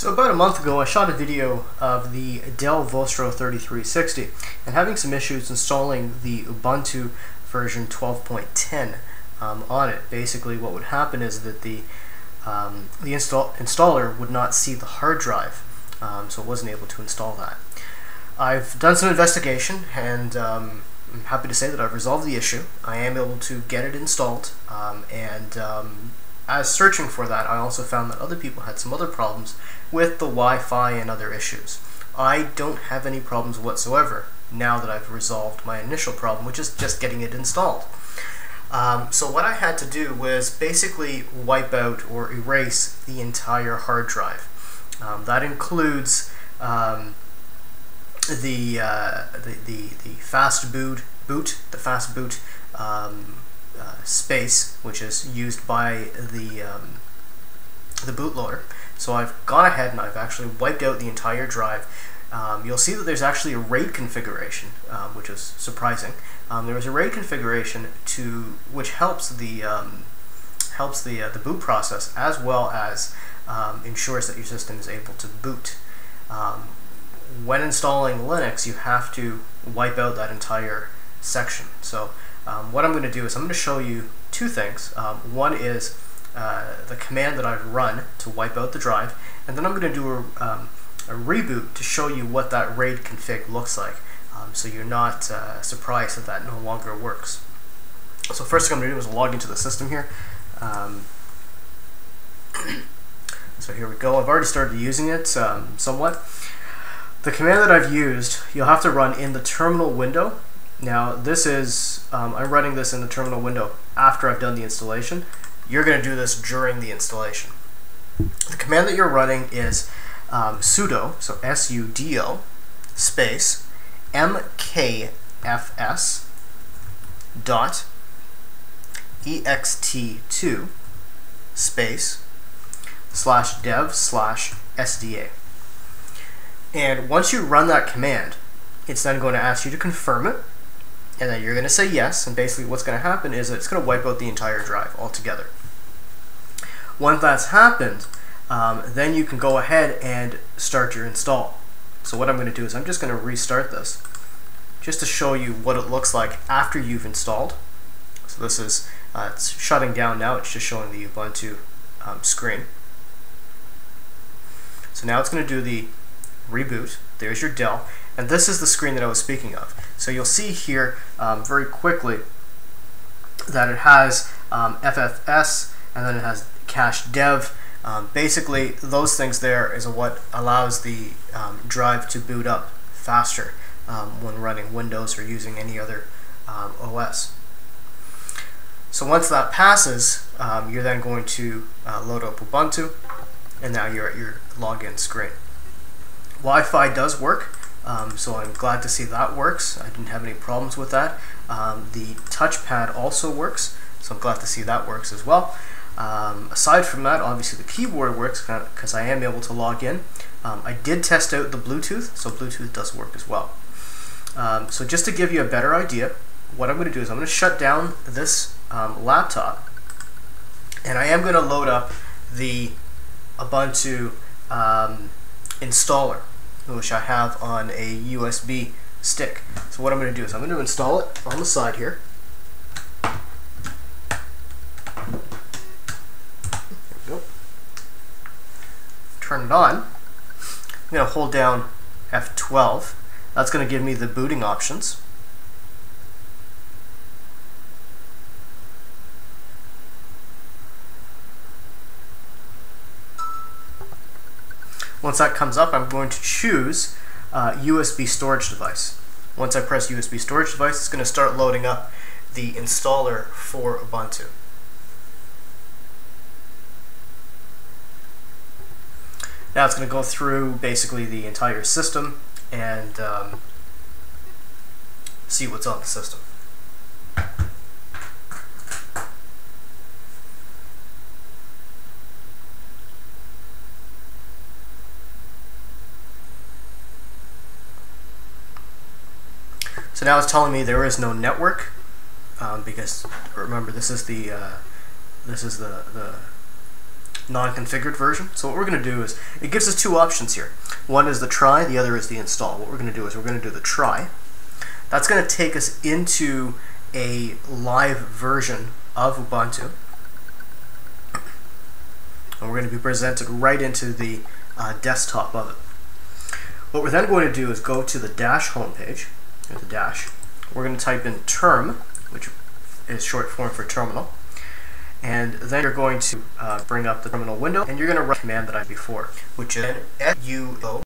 So about a month ago I shot a video of the Dell Vostro 3360 and having some issues installing the Ubuntu version 12.10 on it. Basically what would happen is that the installer would not see the hard drive, so it wasn't able to install that. I've done some investigation and I'm happy to say that I've resolved the issue. I am able to get it installed, as searching for that, I also found that other people had some other problems with the Wi-Fi and other issues. I don't have any problems whatsoever now that I've resolved my initial problem, which is just getting it installed. So what I had to do was basically wipe out or erase the entire hard drive. That includes the fast boot space, which is used by the bootloader. So I've gone ahead and I've actually wiped out the entire drive. You'll see that there's actually a RAID configuration, which is surprising. There was a RAID configuration which helps the boot process, as well as ensures that your system is able to boot. When installing Linux, you have to wipe out that entire section. So what I'm going to do is I'm going to show you two things. One is the command that I've run to wipe out the drive, and then I'm going to do a reboot to show you what that RAID config looks like, so you're not surprised that that no longer works. So first thing I'm going to do is log into the system here. So here we go. I've already started using it somewhat. The command that I've used, you'll have to run in the terminal window. Now this is, I'm running this in the terminal window after I've done the installation. You're going to do this during the installation. The command that you're running is sudo, so S-U-D-O, space, MKFS.EXT2, space, /dev/SDA. And once you run that command, it's then going to ask you to confirm it, and then you're going to say yes, and basically what's going to happen is it's going to wipe out the entire drive altogether. Once that's happened, then you can go ahead and start your install. So what I'm going to do is I'm just going to restart this, just to show you what it looks like after you've installed. So this is, it's shutting down now, it's just showing the Ubuntu screen. So now it's going to do the reboot. There's your Dell, and this is the screen that I was speaking of. So you'll see here very quickly that it has FFS, and then it has cache dev. Basically those things there is what allows the drive to boot up faster when running Windows or using any other OS. So once that passes, you're then going to load up Ubuntu, and now you're at your login screen. Wi-Fi does work, so I'm glad to see that works. I didn't have any problems with that. The touchpad also works, so I'm glad to see that works as well. Aside from that, obviously the keyboard works because I am able to log in. I did test out the Bluetooth, so Bluetooth does work as well. So just to give you a better idea, what I'm going to do is I'm going to shut down this laptop, and I am going to load up the Ubuntu installer, which I have on a USB stick. So what I'm going to do is I'm going to install it on the side here. There we go. Turn it on. I'm going to hold down F12. That's going to give me the booting options. Once that comes up, I'm going to choose USB storage device. Once I press USB storage device, it's going to start loading up the installer for Ubuntu. Now it's going to go through basically the entire system and see what's on the system. So now it's telling me there is no network, because remember this is the non-configured version. So what we're going to do is, it gives us two options here. One is the try, the other is the install. What we're going to do is we're going to do the try. That's going to take us into a live version of Ubuntu. And we're going to be presented right into the desktop of it. What we're then going to do is go to the dash homepage, or the dash. We're going to type in term, which is short form for terminal. And then you're going to bring up the terminal window, and you're going to run the command that I had before, which is sudo